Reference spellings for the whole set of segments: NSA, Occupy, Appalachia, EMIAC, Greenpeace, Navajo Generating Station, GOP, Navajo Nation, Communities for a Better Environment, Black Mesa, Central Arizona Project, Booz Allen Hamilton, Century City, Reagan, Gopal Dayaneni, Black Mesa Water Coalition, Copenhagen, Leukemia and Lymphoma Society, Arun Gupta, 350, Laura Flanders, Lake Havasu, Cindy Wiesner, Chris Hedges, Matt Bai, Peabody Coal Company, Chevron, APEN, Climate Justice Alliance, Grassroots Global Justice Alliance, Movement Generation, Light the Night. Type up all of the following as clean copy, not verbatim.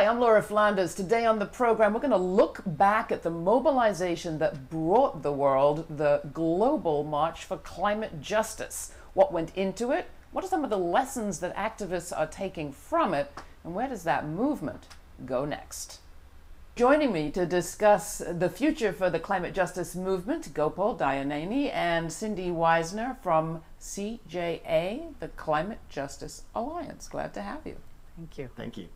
Hi, I'm Laura Flanders. Today on the program, we're going to look back at the mobilization that brought the world the global march for climate justice. What went into it? What are some of the lessons that activists are taking from it? And where does that movement go next? Joining me to discuss the future for the climate justice movement, Gopal Dayaneni and Cindy Wiesner from CJA, the Climate Justice Alliance. Glad to have you. Thank you. Thank you.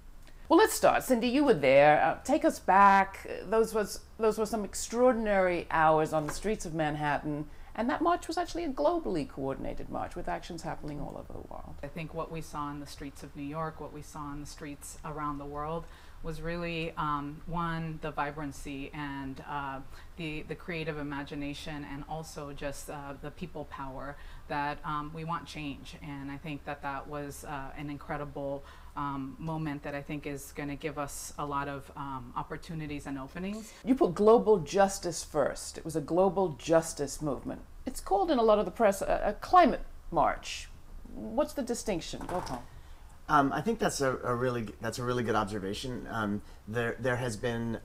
Well, let's start. Cindy, you were there. Take us back. Those were some extraordinary hours on the streets of Manhattan, and that march was actually a globally coordinated march with actions happening all over the world. I think what we saw in the streets of New York, what we saw on the streets around the world, was really, one, the vibrancy and the creative imagination, and also just the people power that we want change. And I think that that was an incredible moment that I think is going to give us a lot of opportunities and openings. You put global justice first. It was a global justice movement. It's called in a lot of the press a climate march. What's the distinction? Go home. I think that's a really good observation. There has been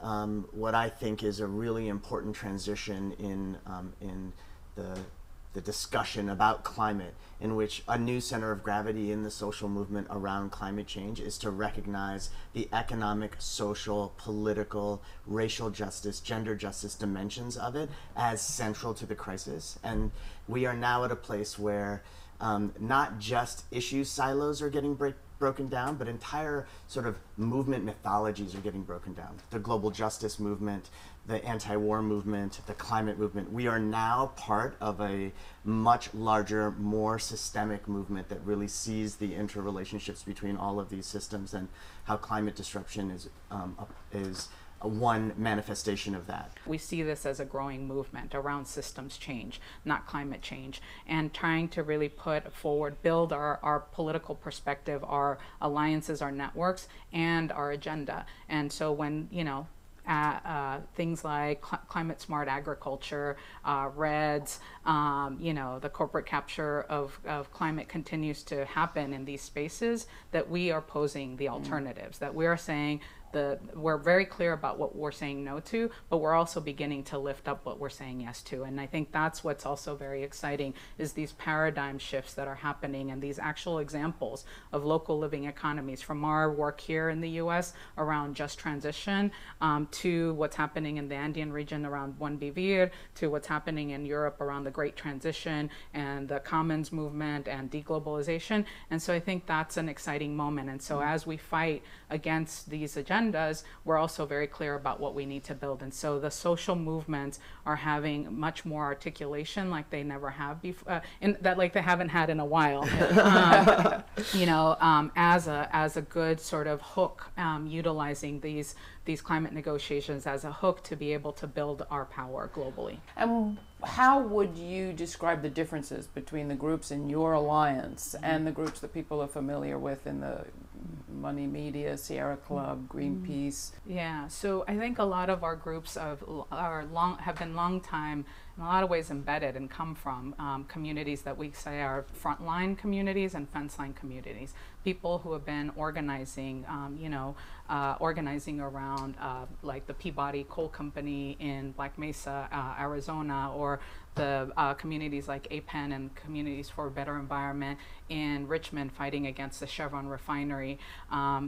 what I think is a really important transition in the discussion about climate, in which a new center of gravity in the social movement around climate change is to recognize the economic, social, political, racial justice, gender justice dimensions of it as central to the crisis. And we are now at a place where not just issue silos are getting broken down, but entire sort of movement mythologies are getting broken down. The global justice movement, the anti-war movement, the climate movement. We are now part of a much larger, more systemic movement that really sees the interrelationships between all of these systems and how climate disruption is one manifestation of that. We see this as a growing movement around systems change, not climate change, and trying to really put forward, build our political perspective, our alliances, our networks, and our agenda. And so when, you know, things like climate smart agriculture, REDs, you know, the corporate capture of climate continues to happen in these spaces, that we are posing the alternatives, that we are saying we're very clear about what we're saying no to, but we're also beginning to lift up what we're saying yes to. And I think that's what's also very exciting, is these paradigm shifts that are happening and these actual examples of local living economies, from our work here in the US around just transition to what's happening in the Andean region around Buen Vivir, to what's happening in Europe around the Great Transition and the Commons movement and deglobalization. And so I think that's an exciting moment. And so as we fight against these agendas, we're also very clear about what we need to build. And so the social movements are having much more articulation like they never have before, like they haven't had in a while, you know, as a good sort of hook, utilizing these climate negotiations as a hook to be able to build our power globally. And how would you describe the differences between the groups in your alliance and the groups that people are familiar with in the Money Media, Sierra Club, Greenpeace? Yeah, so I think a lot of our groups have been long time, in a lot of ways, embedded and come from communities that we say are frontline communities and fenceline communities. People who have been organizing, you know, organizing around like the Peabody Coal Company in Black Mesa, Arizona, or the communities like APEN and Communities for a Better Environment in Richmond, fighting against the Chevron refinery.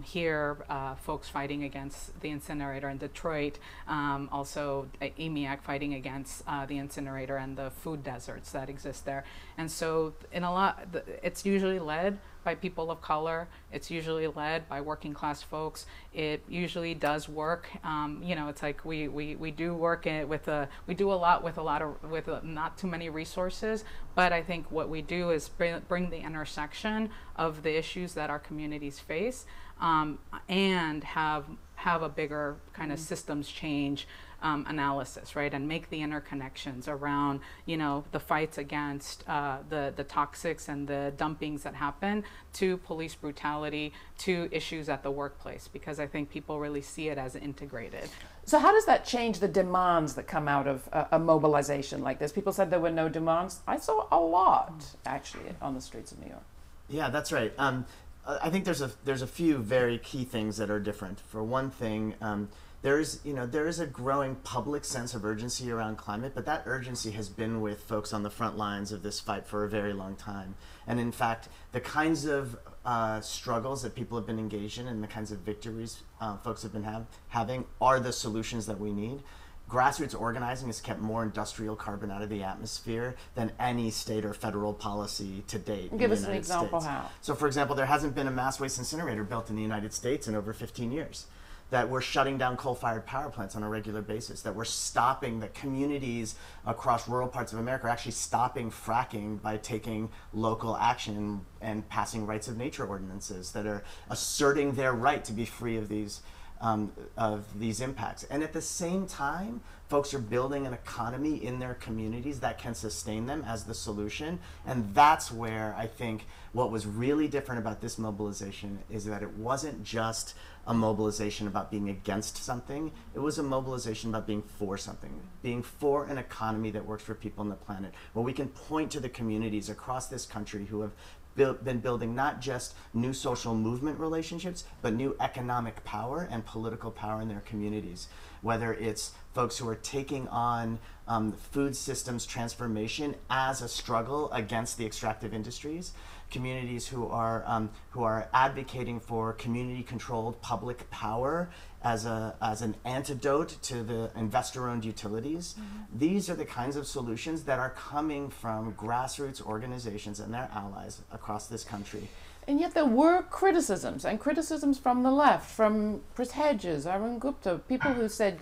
Here, folks fighting against the incinerator in Detroit, also EMIAC fighting against the incinerator and the food deserts that exist there. And so it's usually led by people of color. It's usually led by working class folks. It usually does work. You know, it's like we do work with not too many resources, but I think what we do is bring the intersection of the issues that our communities face, and have a bigger kind of systems change analysis, right? And make the interconnections around, you know, the fights against the toxics and the dumpings that happen, to police brutality, to issues at the workplace, because I think people really see it as integrated. So how does that change the demands that come out of a mobilization like this? People said there were no demands. I saw a lot, actually, on the streets of New York. Yeah, that's right. I think there's a few very key things that are different. For one thing, there is a growing public sense of urgency around climate, but that urgency has been with folks on the front lines of this fight for a very long time. And in fact, the kinds of struggles that people have been engaged in and the kinds of victories folks have been having are the solutions that we need. Grassroots organizing has kept more industrial carbon out of the atmosphere than any state or federal policy to date. Give us an example how. So for example, there hasn't been a mass waste incinerator built in the United States in over 15 years. That we're shutting down coal-fired power plants on a regular basis, that we're stopping, that communities across rural parts of America are actually stopping fracking by taking local action and passing rights of nature ordinances that are asserting their right to be free of these impacts. And at the same time, folks are building an economy in their communities that can sustain them as the solution. And that's where I think what was really different about this mobilization is that it wasn't just a mobilization about being against something. It was a mobilization about being for something, being for an economy that works for people on the planet, where we can point to the communities across this country who have been building not just new social movement relationships, but new economic power and political power in their communities. Whether it's folks who are taking on food systems transformation as a struggle against the extractive industries, communities who are advocating for community-controlled public power as an antidote to the investor-owned utilities. Mm-hmm. These are the kinds of solutions that are coming from grassroots organizations and their allies across this country. And yet there were criticisms, and criticisms from the left, from Chris Hedges, Arun Gupta, people who said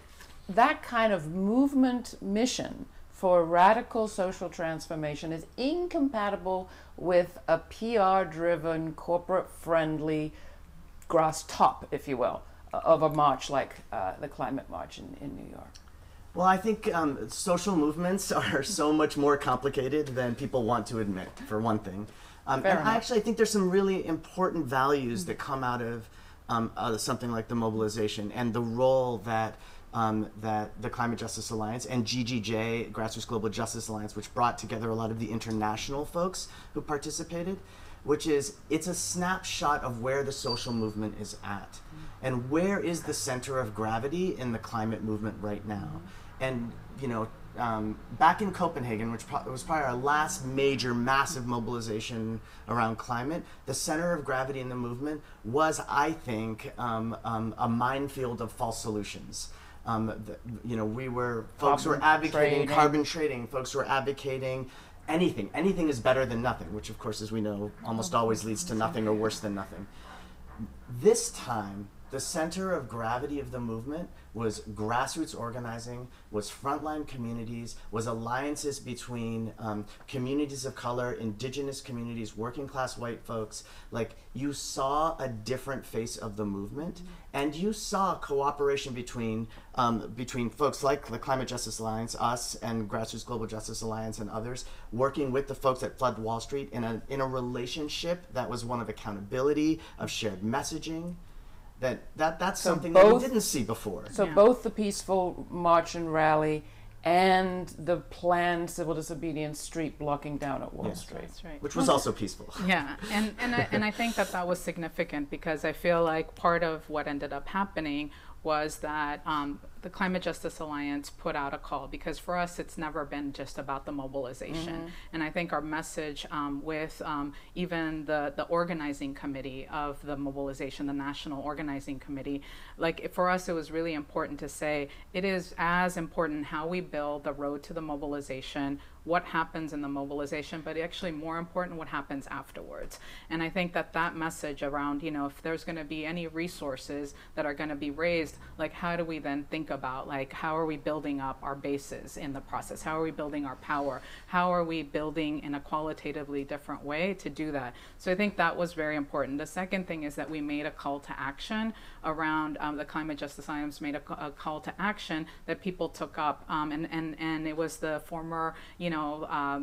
that kind of movement mission for radical social transformation is incompatible with a PR-driven, corporate-friendly grass top, if you will, of a march like the climate march in New York. Well, I think social movements are so much more complicated than people want to admit, for one thing. And I think there's some really important values that come out of something like the mobilization and the role that that the Climate Justice Alliance and GGJ, Grassroots Global Justice Alliance, which brought together a lot of the international folks who participated, which is it's a snapshot of where the social movement is at and where is the center of gravity in the climate movement right now. And, you know, back in Copenhagen, which was probably our last major massive mobilization around climate, the center of gravity in the movement was, I think, a minefield of false solutions. Folks were advocating carbon trading, folks were advocating anything. Anything is better than nothing, which of course, as we know, almost always leads to nothing or worse than nothing. This time, the center of gravity of the movement was grassroots organizing, was frontline communities, was alliances between communities of color, indigenous communities, working class white folks. Like, you saw a different face of the movement, and you saw cooperation between folks like the Climate Justice Alliance, us, and Grassroots Global Justice Alliance and others, working with the folks at Flood Wall Street in a relationship that was one of accountability, of shared messaging. That's something that we didn't see before. So both the peaceful march and rally and the planned civil disobedience street blocking down at Wall Street. That's right. Which was also peaceful. Yeah, and I think that was significant, because I feel like part of what ended up happening was that the Climate Justice Alliance put out a call, because for us it's never been just about the mobilization. Mm-hmm. And I think our message with even the organizing committee of the mobilization, the National Organizing Committee, like for us it was really important to say it is as important how we build the road to the mobilization, what happens in the mobilization, but actually more important, what happens afterwards. And I think that message around, you know, if there's going to be any resources that are going to be raised, like how do we then think about, like, how are we building up our bases in the process? How are we building our power? How are we building in a qualitatively different way to do that? So I think that was very important. The second thing is that we made a call to action around the Climate Justice Alliance made a call to action that people took up, and it was the former, you know,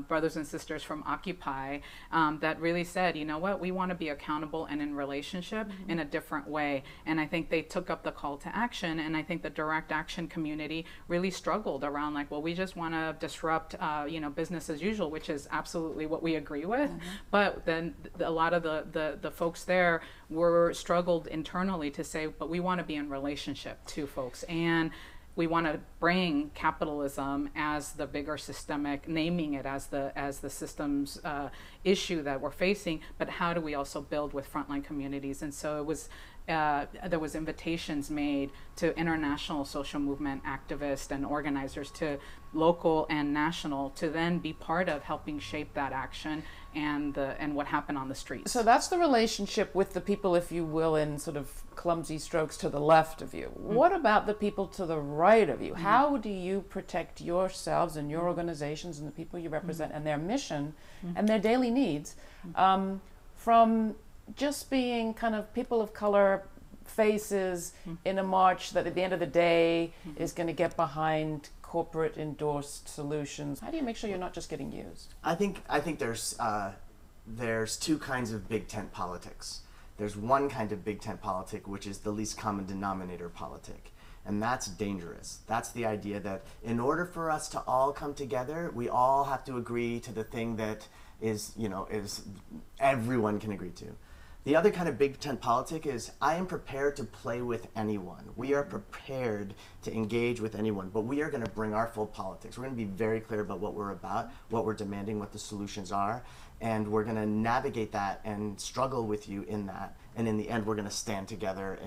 brothers and sisters from Occupy that really said, you know what, we want to be accountable and in relationship in a different way. And I think they took up the call to action, and I think the direct action community really struggled around, like, well, we just want to disrupt, you know, business as usual, which is absolutely what we agree with. Mm-hmm. But then a lot of the folks there struggled internally to say, but we want to be in relationship to folks, and we want to bring capitalism as the bigger systemic, naming it as the systems issue that we're facing, but how do we also build with frontline communities? And so it was, there was invitations made to international social movement activists and organizers, to local and national, to then be part of helping shape that action and what happened on the streets. So that's the relationship with the people, if you will, in sort of clumsy strokes to the left of you. Mm-hmm. What about the people to the right of you? Mm-hmm. How do you protect yourselves and your organizations and the people you represent, mm-hmm, and their mission, mm-hmm, and their daily needs, mm-hmm, from just being kind of people of color faces, mm-hmm, in a march that at the end of the day, mm-hmm, is going to get behind corporate endorsed solutions? How do you make sure you're not just getting used? I think there's two kinds of big tent politics. There's one kind of big tent politic, which is the least common denominator politic. And that's dangerous. That's the idea that in order for us to all come together, we all have to agree to the thing that is, you know, is everyone can agree to. The other kind of big tent politic is, I am prepared to play with anyone. We are prepared to engage with anyone, but we are going to bring our full politics. We're going to be very clear about what we're about, what we're demanding, what the solutions are, and we're going to navigate that and struggle with you in that. And in the end, we're going to stand together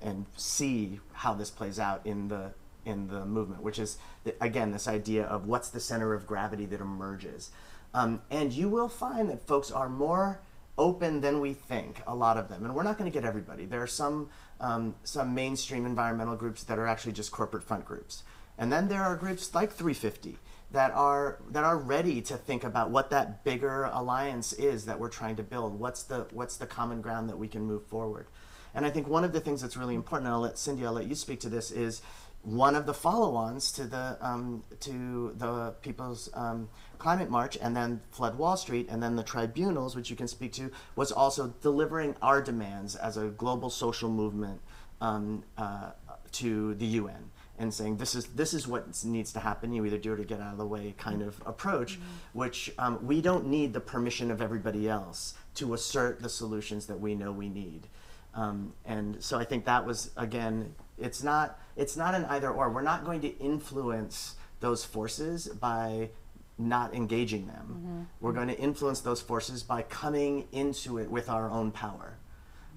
and see how this plays out in the movement, which is, again, this idea of what's the center of gravity that emerges. And you will find that folks are more open than we think, a lot of them, and we're not going to get everybody. There are some mainstream environmental groups that are actually just corporate front groups, and then there are groups like 350 that are ready to think about what that bigger alliance is that we're trying to build. What's the common ground that we can move forward? And I think one of the things that's really important, and I'll let Cindy, I'll let you speak to this, is one of the follow-ons to the People's Climate March, and then Flood Wall Street, and then the tribunals, which you can speak to, was also delivering our demands as a global social movement to the UN, and saying this is what needs to happen. You either do it or get out of the way, kind of approach, mm-hmm, which we don't need the permission of everybody else to assert the solutions that we know we need. And so I think that was, again, it's not an either or. We're not going to influence those forces by not engaging them. Mm-hmm. We're going to influence those forces by coming into it with our own power.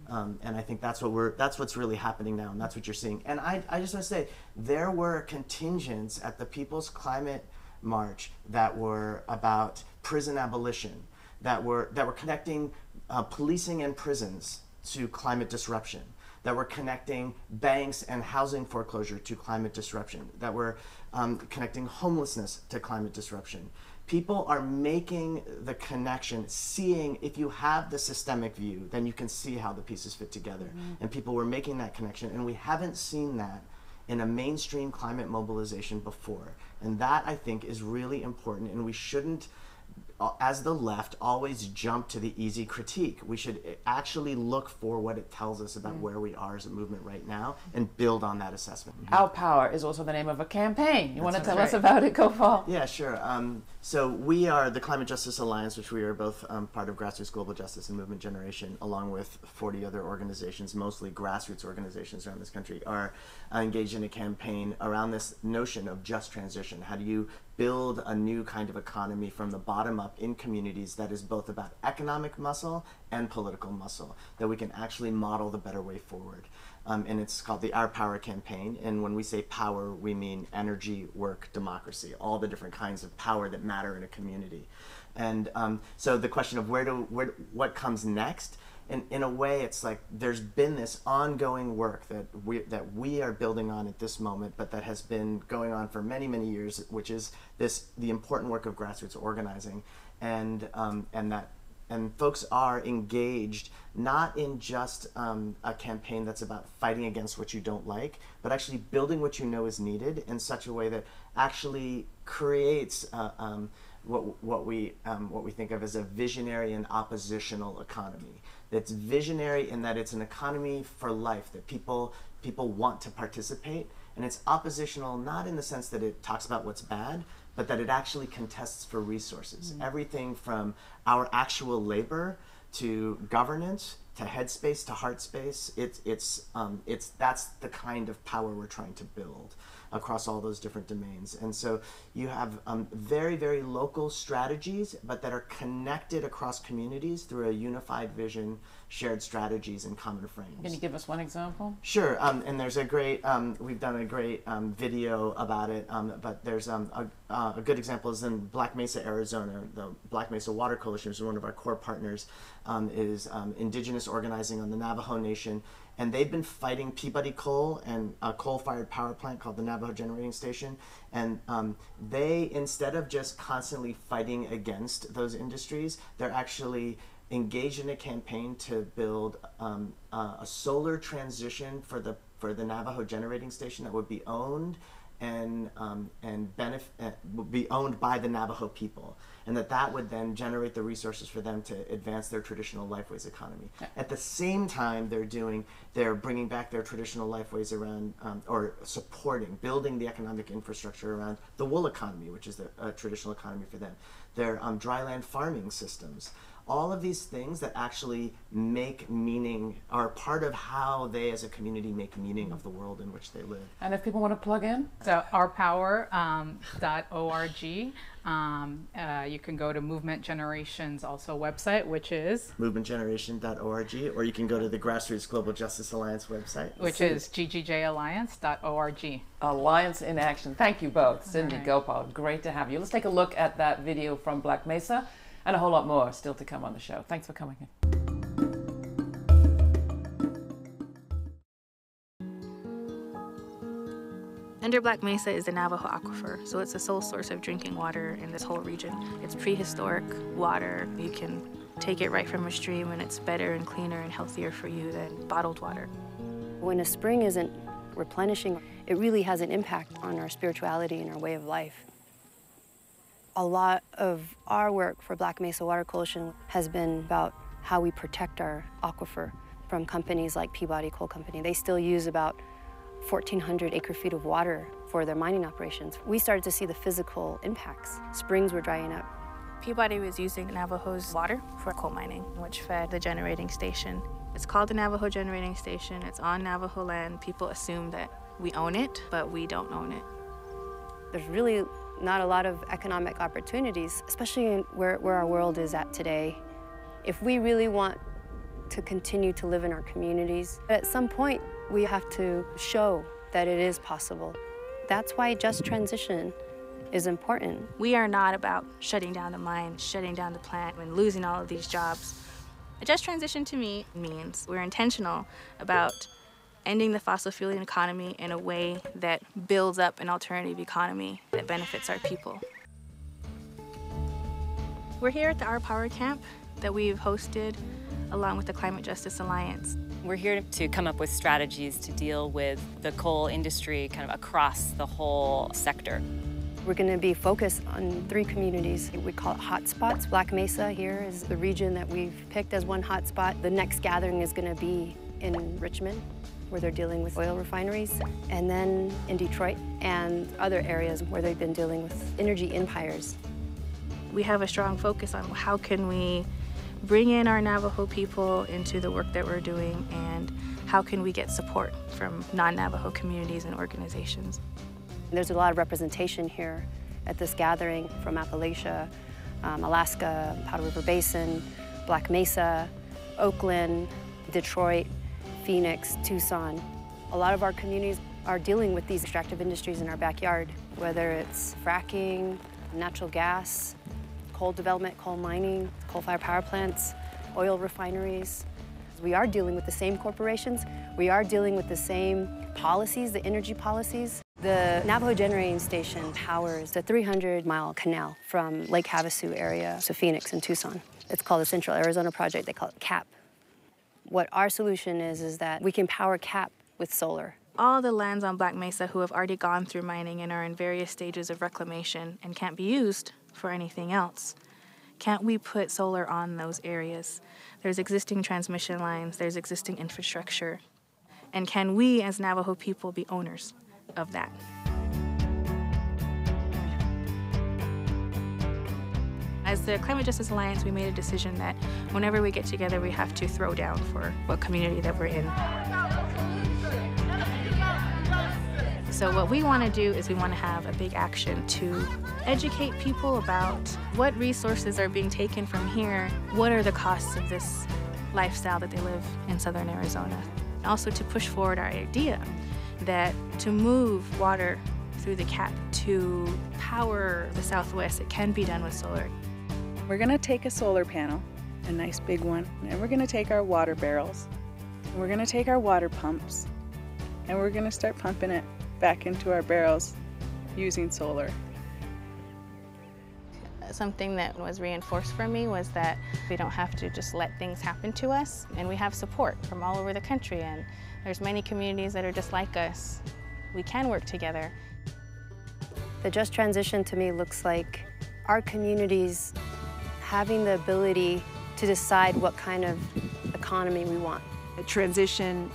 And I think that's what's really happening now, and that's what you're seeing. And I just want to say, there were contingents at the People's Climate March that were about prison abolition, that were connecting policing and prisons to climate disruption, that were connecting banks and housing foreclosure to climate disruption, that were connecting homelessness to climate disruption. People are making the connection, seeing, if you have the systemic view, then you can see how the pieces fit together. Mm-hmm. And people were making that connection, and we haven't seen that in a mainstream climate mobilization before. And that, I think, is really important, and we shouldn't, as the left, always jump to the easy critique. We should actually look for what it tells us about, mm, where we are as a movement right now, and build on that assessment. Mm-hmm. Our Power is also the name of a campaign. You want to tell us about it, Gopal? Yeah, sure. So we are the Climate Justice Alliance, which we are both part of Grassroots Global Justice and Movement Generation, along with 40 other organizations, mostly grassroots organizations around this country, are engaged in a campaign around this notion of just transition. How do you build a new kind of economy from the bottom up in communities that is both about economic muscle and political muscle, that we can actually model the better way forward? And it's called the Our Power campaign, and when we say power, we mean energy, work, democracy, all the different kinds of power that matter in a community. And so the question of what comes next, and in a way, it's like there's been this ongoing work that we are building on at this moment, but that has been going on for many, many years, which is the important work of grassroots organizing, and folks are engaged not in just a campaign that's about fighting against what you don't like, but actually building what you know is needed in such a way that actually creates what we think of as a visionary and oppositional economy. That's visionary in that it's an economy for life, that people want to participate, And it's oppositional not in the sense that it talks about what's bad, but that it actually contests for resources. Mm-hmm. Everything from our actual labor to governance, to headspace, to heart space. That's the kind of power we're trying to build across all those different domains. And so you have very, very local strategies, but that are connected across communities through a unified vision, shared strategies, and common frames. Can you give us one example? Sure, and there's a great, we've done a great video about it, but there's a good example is in Black Mesa, Arizona. The Black Mesa Water Coalition, which is one of our core partners, is indigenous organizing on the Navajo Nation. And they've been fighting Peabody Coal and a coal-fired power plant called the Navajo Generating Station. And they, instead of just constantly fighting against those industries, they're actually engaged in a campaign to build a solar transition for the Navajo Generating Station that would be owned and be owned by the Navajo people, and that would then generate the resources for them to advance their traditional lifeways economy. Okay. At the same time, they're bringing back their traditional lifeways around, or supporting, building the economic infrastructure around the wool economy, which is a traditional economy for them. Their dryland farming systems. All of these things that actually make meaning are part of how they as a community make meaning of the world in which they live. And if people want to plug in, so ourpower.org. You can go to Movement Generation's also website, which is movementgeneration.org, or you can go to the Grassroots Global Justice Alliance website, which is ggjalliance.org. Alliance in Action. Thank you both, Cindy, right. Gopal, great to have you. Let's take a look at that video from Black Mesa, and a whole lot more still to come on the show. Thanks for coming in. Under Black Mesa is the Navajo aquifer, so it's the sole source of drinking water in this whole region. It's prehistoric water. You can take it right from a stream, and it's better and cleaner and healthier for you than bottled water. When a spring isn't replenishing, it really has an impact on our spirituality and our way of life. A lot of our work for Black Mesa Water Coalition has been about how we protect our aquifer from companies like Peabody Coal Company. They still use about 1,400 acre-feet of water for their mining operations. We started to see the physical impacts. Springs were drying up. Peabody was using Navajo's water for coal mining, which fed the generating station. It's called the Navajo Generating Station. It's on Navajo land. People assume that we own it, but we don't own it. There's really not a lot of economic opportunities, especially in where our world is at today. If we really want to continue to live in our communities, at some point we have to show that it is possible. That's why just transition is important. We are not about shutting down the mine, shutting down the plant, and losing all of these jobs. A just transition to me means we're intentional about ending the fossil fuel economy in a way that builds up an alternative economy that benefits our people. We're here at the Our Power Camp that we've hosted along with the Climate Justice Alliance. We're here to come up with strategies to deal with the coal industry kind of across the whole sector. We're going to be focused on three communities. We call it hotspots. Black Mesa here is the region that we've picked as one hotspot. The next gathering is going to be in Richmond, where they're dealing with oil refineries, and then in Detroit and other areas where they've been dealing with energy empires. We have a strong focus on how can we bring in our Navajo people into the work that we're doing, and how can we get support from non-Navajo communities and organizations. There's a lot of representation here at this gathering from Appalachia, Alaska, Powder River Basin, Black Mesa, Oakland, Detroit, Phoenix, Tucson. A lot of our communities are dealing with these extractive industries in our backyard, whether it's fracking, natural gas, coal development, coal mining, coal-fired power plants, oil refineries. We are dealing with the same corporations. We are dealing with the same policies, the energy policies. The Navajo Generating Station powers the 300-mile canal from Lake Havasu area to Phoenix and Tucson. It's called the Central Arizona Project. They call it CAP. What our solution is that we can power CAP with solar. All the lands on Black Mesa who have already gone through mining and are in various stages of reclamation and can't be used for anything else, can't we put solar on those areas? There's existing transmission lines, there's existing infrastructure. And can we as Navajo people be owners of that. As the Climate Justice Alliance, we made a decision that whenever we get together, we have to throw down for what community that we're in. So what we want to do is we want to have a big action to educate people about what resources are being taken from here, what are the costs of this lifestyle that they live in southern Arizona. Also to push forward our idea that to move water through the cap to power the Southwest, it can be done with solar. We're going to take a solar panel, a nice big one, and we're going to take our water barrels, and we're going to take our water pumps, and we're going to start pumping it back into our barrels using solar. Something that was reinforced for me was that we don't have to just let things happen to us, and we have support from all over the country, and there's many communities that are just like us. We can work together. The just transition to me looks like our communities having the ability to decide what kind of economy we want. A transition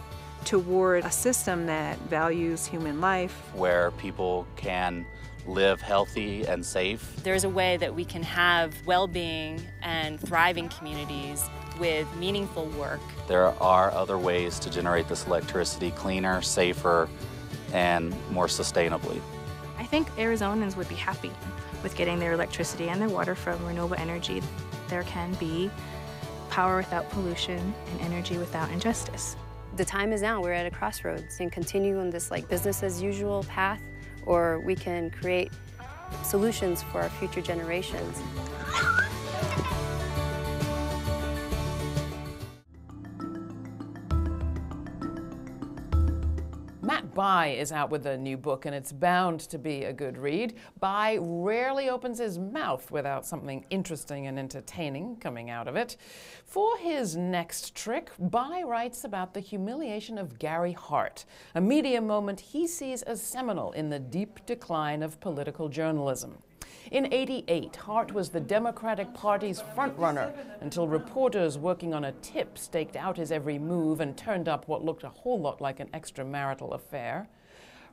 toward a system that values human life. Where people can live healthy and safe. There's a way that we can have well-being and thriving communities with meaningful work. There are other ways to generate this electricity cleaner, safer, and more sustainably. I think Arizonans would be happy with getting their electricity and their water from renewable energy. There can be power without pollution and energy without injustice. The time is now. We're at a crossroads and continue on this like business as usual path, or we can create solutions for our future generations. Matt Bai is out with a new book, and it's bound to be a good read. Bai rarely opens his mouth without something interesting and entertaining coming out of it. For his next trick, Bai writes about the humiliation of Gary Hart, a media moment he sees as seminal in the deep decline of political journalism. In '88, Hart was the Democratic Party's frontrunner until reporters working on a tip staked out his every move and turned up what looked a whole lot like an extramarital affair.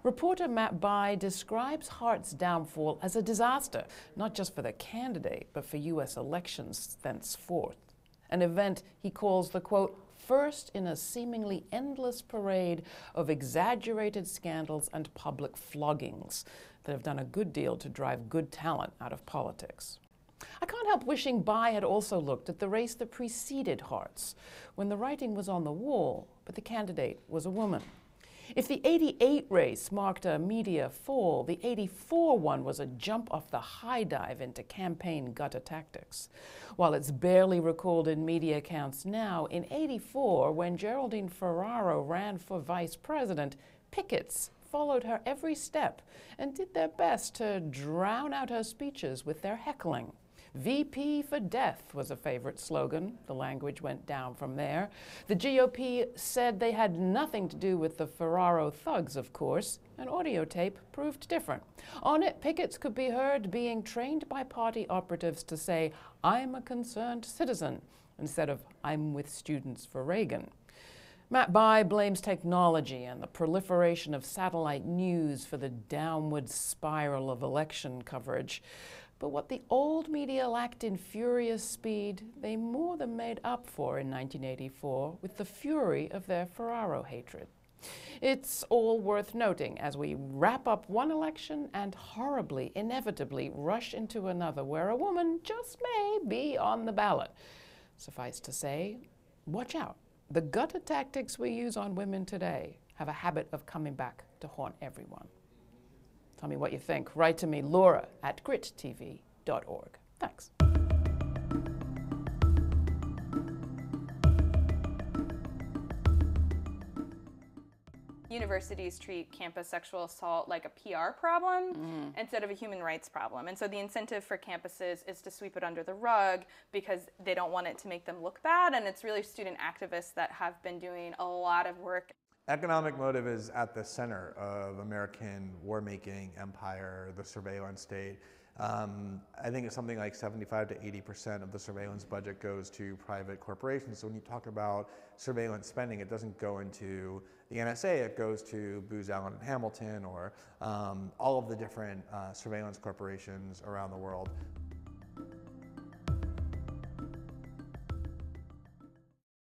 Reporter Matt Bai describes Hart's downfall as a disaster, not just for the candidate, but for U.S. elections thenceforth. An event he calls the, quote, first in a seemingly endless parade of exaggerated scandals and public floggings that have done a good deal to drive good talent out of politics. I can't help wishing Bai had also looked at the race that preceded Hart's, when the writing was on the wall, but the candidate was a woman. If the '88 race marked a media fall, the '84 one was a jump off the high dive into campaign gutter tactics. While it's barely recalled in media accounts now, in '84, when Geraldine Ferraro ran for vice president, pickets followed her every step and did their best to drown out her speeches with their heckling. VP for death was a favorite slogan. The language went down from there. The GOP said they had nothing to do with the Ferraro thugs, of course. An audio tape proved different. On it, pickets could be heard being trained by party operatives to say, "I'm a concerned citizen," instead of "I'm with students for Reagan." Matt Bai blames technology and the proliferation of satellite news for the downward spiral of election coverage. But what the old media lacked in furious speed, they more than made up for in 1984 with the fury of their Ferraro hatred. It's all worth noting as we wrap up one election and horribly, inevitably rush into another where a woman just may be on the ballot. Suffice to say, watch out. The gutter tactics we use on women today have a habit of coming back to haunt everyone. Tell me what you think. Write to me, Laura@GritTv.org. Thanks. Universities treat campus sexual assault like a PR problem instead of a human rights problem. And so the incentive for campuses is to sweep it under the rug because they don't want it to make them look bad. And it's really student activists that have been doing a lot of work. Economic motive is at the center of American war-making, empire, the surveillance state. I think it's something like 75 to 80% of the surveillance budget goes to private corporations. So when you talk about surveillance spending, it doesn't go into the NSA, it goes to Booz Allen and Hamilton or all of the different surveillance corporations around the world.